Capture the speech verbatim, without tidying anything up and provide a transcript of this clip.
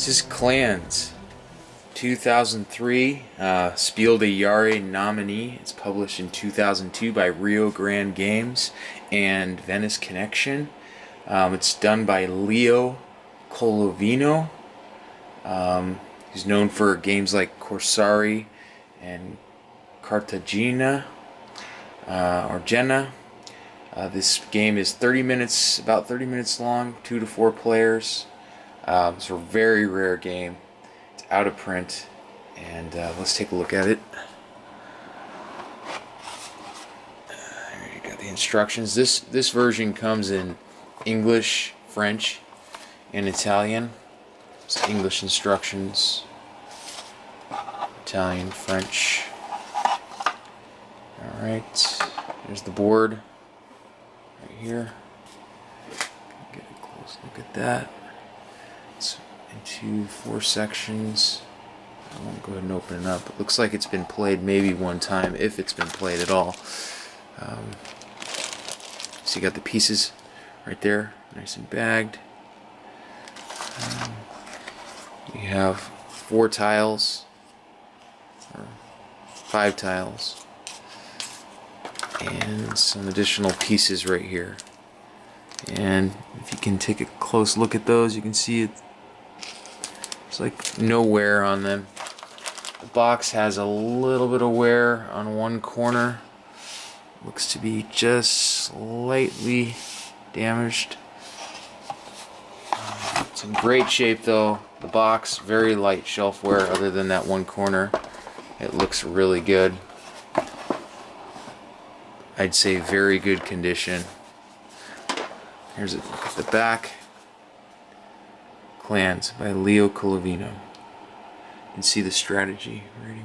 This is Clans, two thousand three, uh, Spiel des Jahre nominee. It's published in two thousand two by Rio Grande Games and Venice Connection. Um, it's done by Leo Colovini. Um, he's known for games like Corsari and Cartagena uh, or Jenna. Uh, this game is thirty minutes, about thirty minutes long, two to four players. Um, it's a very rare game. It's out of print, and uh, let's take a look at it. There you got the instructions. This this version comes in English, French, and Italian. It's English instructions, Italian, French. All right. There's the board right here. Get a close look at that. Into four sections. I won't go ahead and open it up. It looks like it's been played maybe one time, if it's been played at all. Um, so you got the pieces right there, nice and bagged. Um, you have four tiles, or five tiles, and some additional pieces right here. And if you can take a close look at those, you can see it. It's like no wear on them. The box has a little bit of wear on one corner. Looks to be just slightly damaged. Um, it's in great shape though. The box, very light shelf wear other than that one corner. It looks really good. I'd say very good condition. Here's a look at the back. Clans by Leo Colovini. You can see the strategy right here.